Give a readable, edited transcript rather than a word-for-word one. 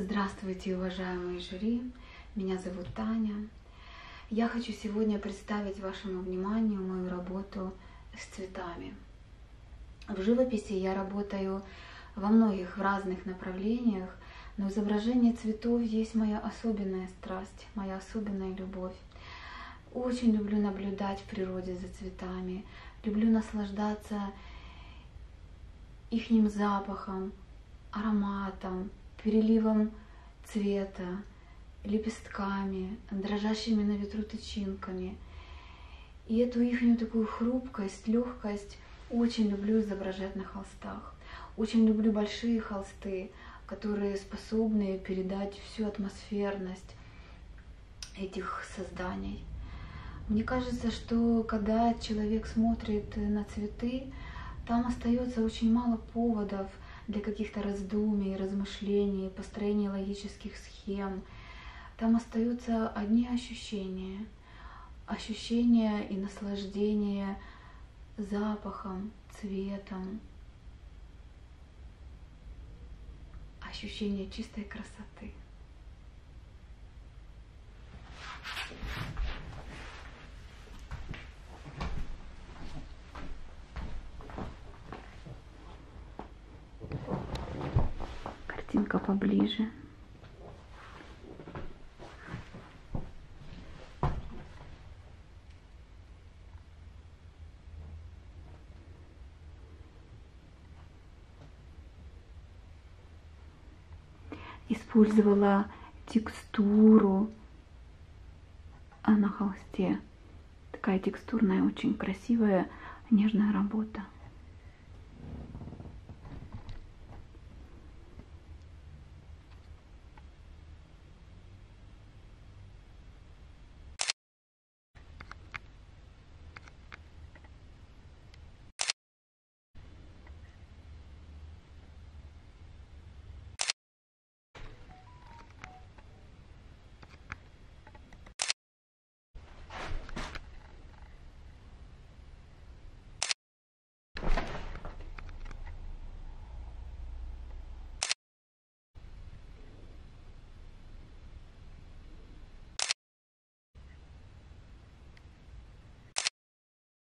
Здравствуйте, уважаемые жюри! Меня зовут Таня. Я хочу сегодня представить вашему вниманию мою работу с цветами. В живописи я работаю во многих разных направлениях, но изображение цветов есть моя особенная страсть, моя особенная любовь. Очень люблю наблюдать в природе за цветами, люблю наслаждаться ихним запахом, ароматом, переливом цвета, лепестками, дрожащими на ветру тычинками. И эту ихнюю такую хрупкость, легкость очень люблю изображать на холстах. Очень люблю большие холсты, которые способны передать всю атмосферность этих созданий. Мне кажется, что когда человек смотрит на цветы, там остается очень мало поводов для каких-то раздумий, размышлений, построения логических схем. Там остаются одни ощущения. Ощущения и наслаждение запахом, цветом. Ощущение чистой красоты. Картинка поближе. Использовала текстуру на холсте. Такая текстурная, очень красивая, нежная работа.